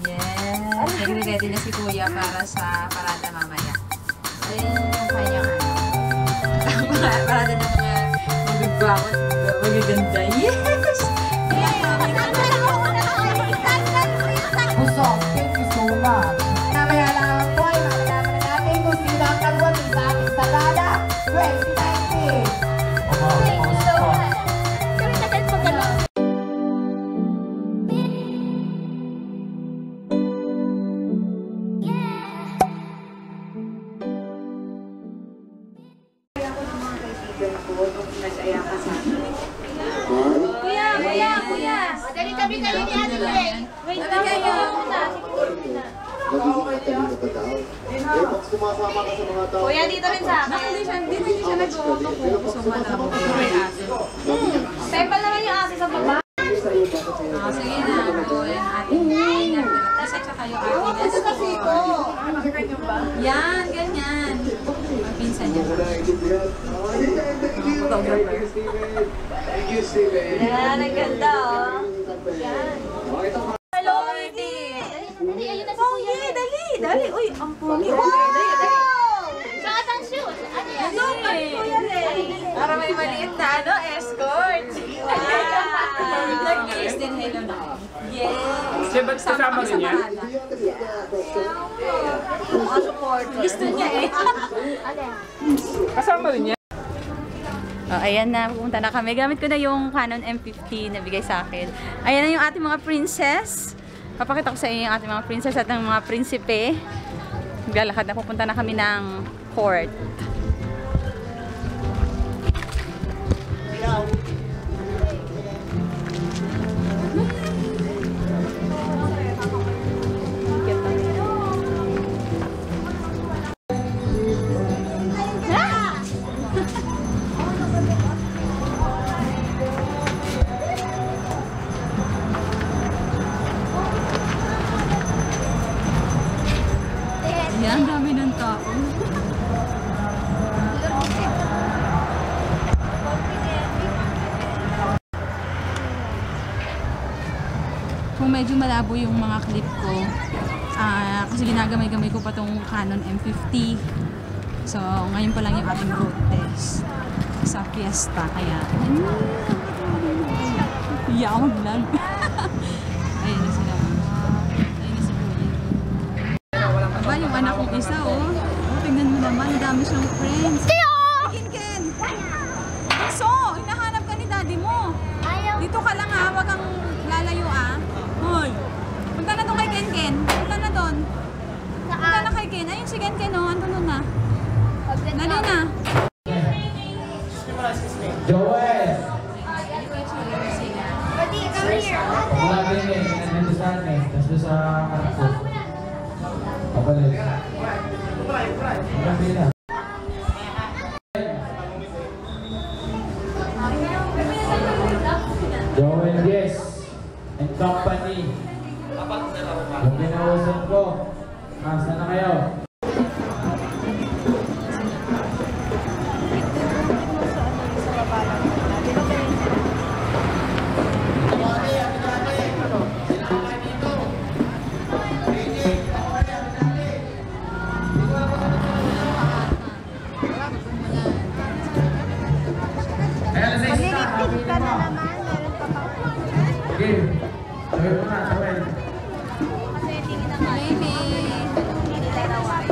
Yes. Nag-ready na si Kuya para sa parada mamaya. Ayan ang kanyang parada na mga magbibawat, magaganda. Yes! Yes! Busog, thank you so much. Namaya lang po ay makalaman na natin kung sino ang kagawin sa ating parada 2019. Kuya, dito rin sa akin. Hindi siya nag-focus kung ano. Ito may asin. Pepal naman yung asin sa baba. Sige na. Ayan, ating ganyan. Tapos at saka yung atin. Yan, ganyan. Mapinsan niya. Thank you, Steven. Yan, ang ganda oh. Yan. Dali, uy, ang pogi. Wow! Saan ang shoot? Ano yan? Para may maliit na, ano, escort. Wow! Nag-kiss din, hello na. Yes! Siyempre, kasama rin niya? Gusto niya eh. Kasama rin niya? Ayan na, pupunta na kami. Gamit ko na yung Canon M50 na bigay sa akin. Ayan na yung ating mga princess. Papakita ko sa inyo yung ating mga princess at ng mga prinsipe. Maglalakad na, pupunta na kami ng court. Kung medyo malabo yung mga clip ko kasi ginagamay-gamay ko pa tong Canon M50, so ngayon pa lang yung ating road test sa fiesta, kaya yaw lang. Ayun na sila, ayun na si Kuya. Aba, yung anak kong isa oh, tingnan mo naman, dami siyang friends. Ken, so hinahanap ka ni daddy mo. Dito ka lang ha, wag kang lalayo ah. Hoy. Punta na doon kay Ken-Ken. Punta na doon. Punta na kay Ken. Ayun si Ken-Ken o. Ano doon na? Dali na. Joel! Buddy, come here. Wala din eh. Nandito sa akin eh. Tapos doon sa anak ko. Papalit. Papalit na. Joel, yes. And company. Ang pinawasan ko. Nasa na kayo? Maglilipid ka na naman. Meron pa pa. Game. Sabi mo na, sabi. Kasi tingin na kayo. Maybe. Hindi tayo nawain.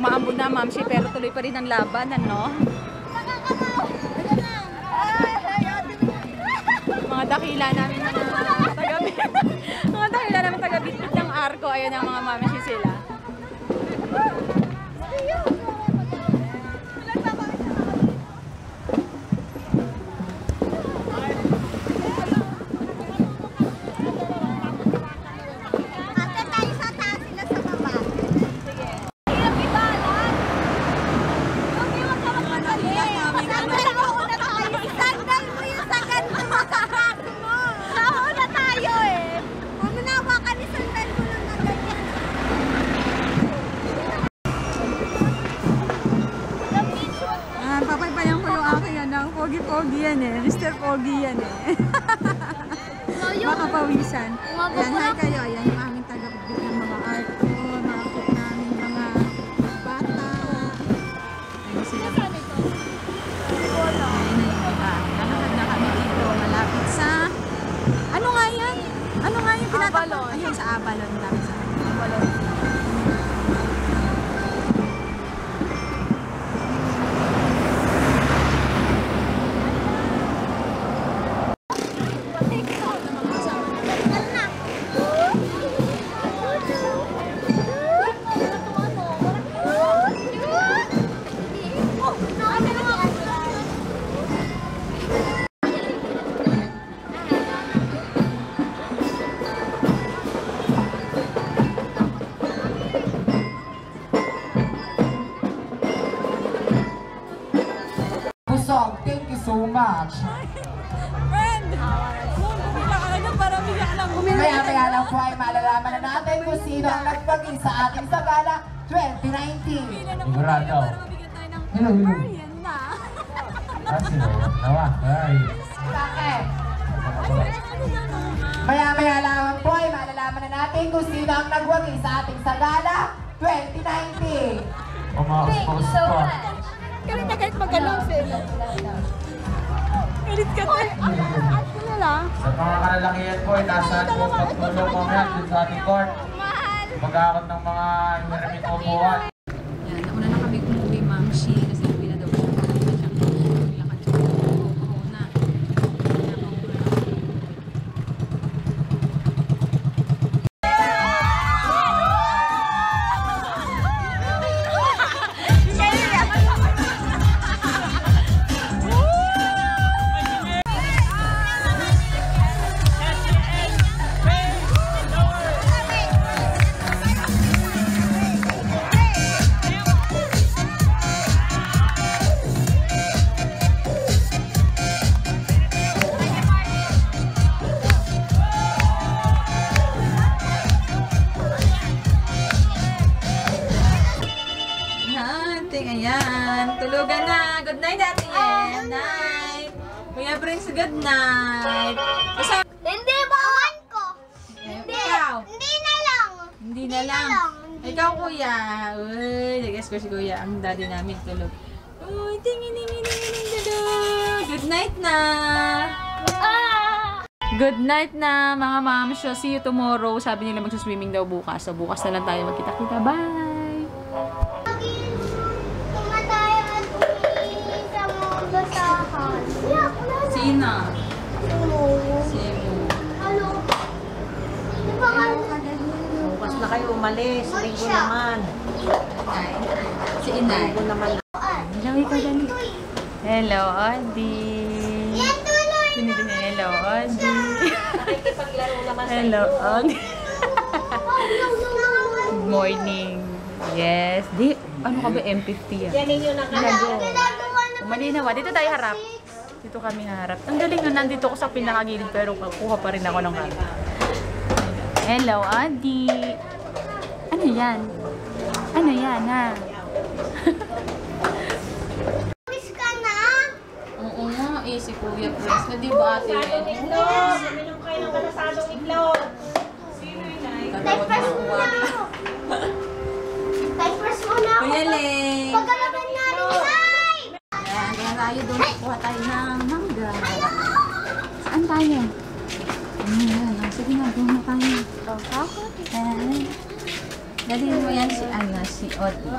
Umaambon na, Ma'am Shi, pero tuloy pa rin ang laban, ano? Mga dakila namin na tagabit. Mga dakila namin tagabit ng arko. Ayun ang mga Ma'am Shi sila. Pogi yan eh. Mr. Pogi yan eh. Makapawisan. Ayan, hi kayo. Ayan yung aming tagapagbit ng mga art ko, mga kit namin, mga bata. Ayan sila. Ayan na yung iba. Nakakad na kami dito. Malapit sa... Ano nga yan? Ano nga yung pinatapon? Ayan sa Avalon. Malapit sa Avalon. So much. Friend! Kaya lang po ay malalaman na natin kung sino ang nagpagin sa ating sa gala 2019. Sigurado. Hello, hello. Yan na. Maya-maya lang po ay malalaman na natin kung sino ang nagwagi sa ating sa gala 2019. Thank you so much. Kalit na kalit mag-along sila. Kalit ka tayo. Sa mga kalalakihan po, itasaan po pagtulong mo yan dun sa ating court. Pag-aakot ng mga hiraming kumuhan. Yan, nauna na kami kumuwi, Ma'am Shi, kasi kami na daw po. Tulugan na. Good night, Ate. Good night. Kuya Prince, good night. Hindi ba? Awan ko. Hindi. Hindi na lang. Hindi na lang. Ikaw, Kuya. Uy, nag-guess ko si Kuya. Ang daddy namin tulog. Uy, tingin, tulog. Good night na. Good night na, mga mama. See you tomorrow. Sabi nila magsuswimming daw bukas. So, bukas na lang tayo magkita-kita. Bye! Sina? Sino? Hello. Bukas na kayo umalis. Linggo naman. Si Inay. Linggo naman. Hello, ikaw dali. Hello, Odi. Hello, Odi. Nakikipaglaro naman sa iyo. Hello, Odi. Good morning. Yes. Di, ano ka ba M50 yan? Yan ninyo na ka. Malinawa. Dito tayo harap. Dito kami harap. Ang galing na nandito ko sa pinakagilid pero kuha pa rin ako ng harap. Hello, Adi. Ano yan? Ano yan, ha? Miss ka na? Oo nga. Eh, si Kuya Prince na, di ba, Ate? Sadong iglog. Minong kayo ng kanasadong iglog. Sino yun ay? Typers mo na. Typers mo na. Kuyaling. Pagkalaban na rin na. Ayan tayo doon, kukuha tayo ng mangga. Saan tayo? Ayan, sige na, doon na tayo. Ayan. Dalhin mo yan si Anna, si Odi.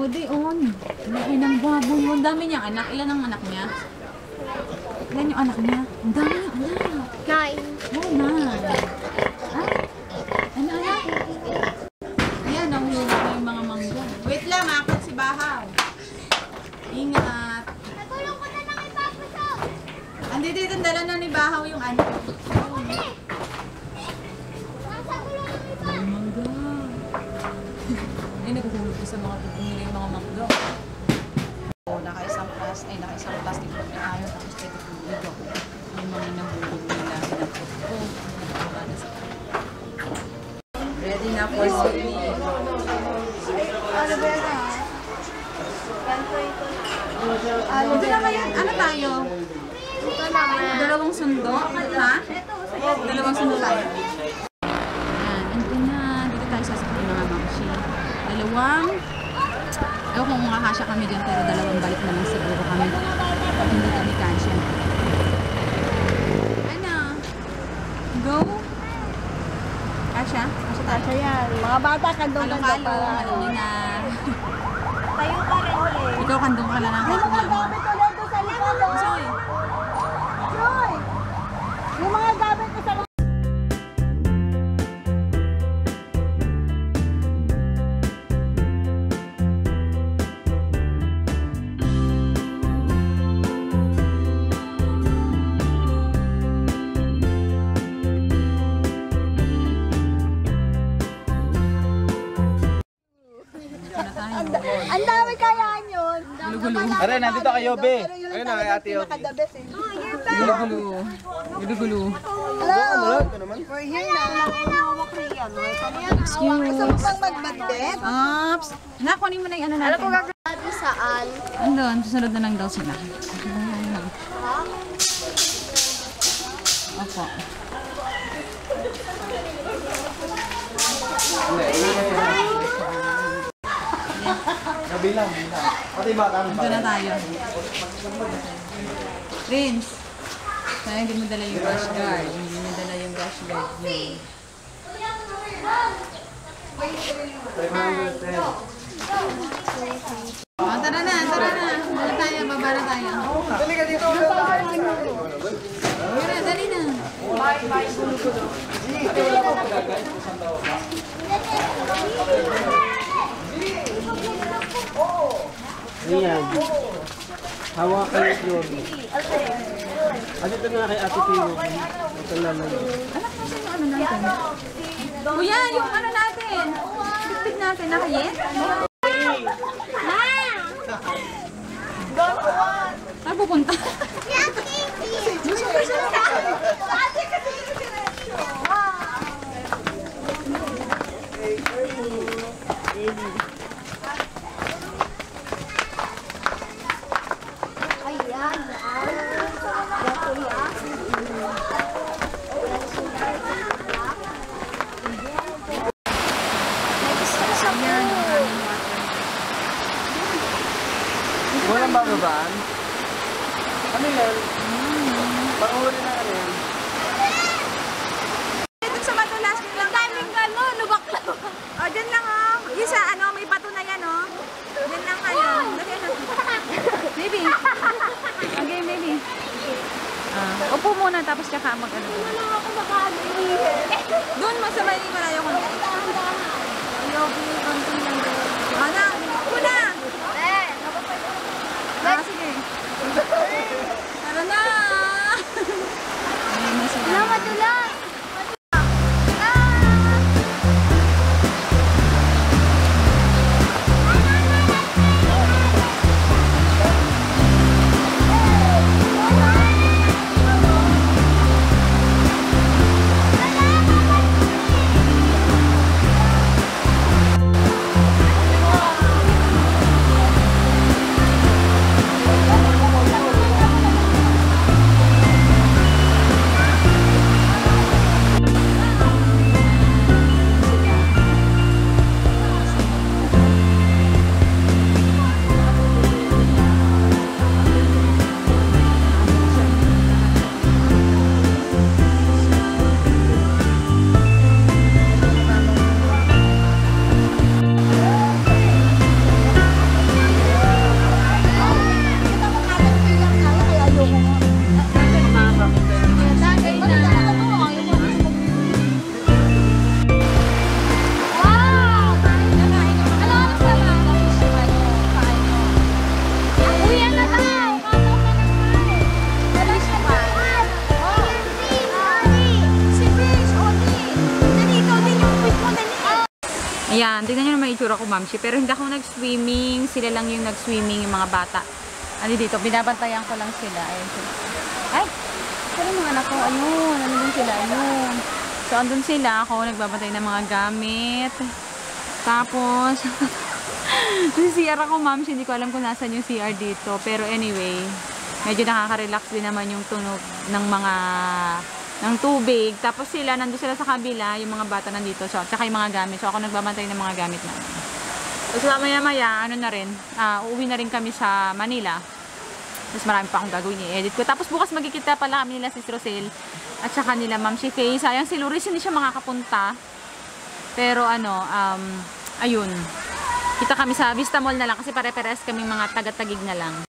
Odi, on. Lain ang babo mo. Ang dami niyang anak. Ilan ang anak niya? Ilan yung anak niya? Ang dami niyang anak. 9. Oo na. Ano? Ayan, nahulog ko yung mga mangga. Wait lang, akot si Bahaw. Ingat. Natulog ko na lang ipapuso. Andito, dala na ni Bahaw yung ano. Sa mga pumili yung mga mangga. O, nakaisang plastic po na ayaw, tapos ito po dito. Yung mga nabulog nila, hinapot po. Ready na po si Lee. Ano ba yan? Ito na ba yan? Ano tayo? Dalawang sundo? Ha? Dalawang sundo tayo. Ayan, ito na. Dito tayo sasakin mga mangshi. Ewan kung mga kasya kami dyan, pero dalawang balik naman siguro kami. Hindi kami kasya. Ano? Go? Kasya? Kasya yan. Mga bata, kandong-kandong ka pa. Halo-halo, na. Tayo ka rin ulit. Ikaw kandong ka na lang. Yung mga gamit ulit doon sa likod. Joy! Joy! Yung mga gamit doon sa likod. Ang dami kaya yun. Aray, nandito kayo, be. Ayun na, kay Ate Yobi. Gulo-gulo. Gulo-gulo. Hello. We're here na. Excuse. Gusto mo pang magbadbet? Ops. Anak, kunin mo na yung ano natin. Alam ko gagawin saan. Andun, susunod na lang daw sila. Opo. Bilang, pati batang pa. Doon na tayo. Prince, sayang hindi mo dala yung brush guard. Hindi mo dala yung brush guard. Oh, tara na, tara na. Dala tayo, baba na tayo. Dali ka dito. Dali na, dali na. Ayan. Hawakan ni Yobi. At ito nga kay Ate Yobi. Ito na lang. Anak mo siya yung ano natin. Kuya, yung ano natin. Tiktik natin. Nakayin? Ma! Saan pupunta? Si Ate Yobi. Gusto na ka. Ate kasi yung sinasyo. Wow! Walang bababaan? Ano yan? Panguri na ano yan? Dito sa matulas, ang daming gano'n, lubak-lak. O, dyan lang o. Yung sa ano, may pato na yan o. Dyan lang kayo. Maybe. Okay, maybe. Upo muna, tapos tsaka mag-ano. Doon lang ako mag-aalihin. Doon, masamay ni Marayo ko. Ayaw, konti lang doon. Ano? Una! Sige. Tara na! Wala, madulas! Ayan, tingnan nyo naman yung itsura ko, Mamshi. Pero hindi ako nag-swimming. Sila lang yung nag-swimming, yung mga bata. Ano dito, binabantayan ko lang sila. Ayan sila. Ay! Sila mga anak ko, ayun. Nandun sila, ayun. So, andun sila. Ako, nagbabantay ng mga gamit. Tapos, yung CR ako, Mamshi. Hindi ko alam kung nasan yung CR dito. Pero anyway, medyo nakaka-relax din naman yung tunog ng mga... ng tubig. Tapos sila, nandun sila sa kabila, yung mga bata nandito. So, tsaka yung mga gamit. So, ako nagbabantay ng mga gamit na. Tapos mamaya-maya, ano na rin, uuwi na rin kami sa Manila. Tapos marami pa akong gagawin, i-edit ko. Tapos bukas magkikita pala kami nila Sis Rosel at saka nila Ma'am si Faye. Sayang si Luris, hindi siya makakapunta. Pero ano, ayun. Kita kami sa Vista Mall na lang kasi pare-pares kami mga taga-tagig na lang.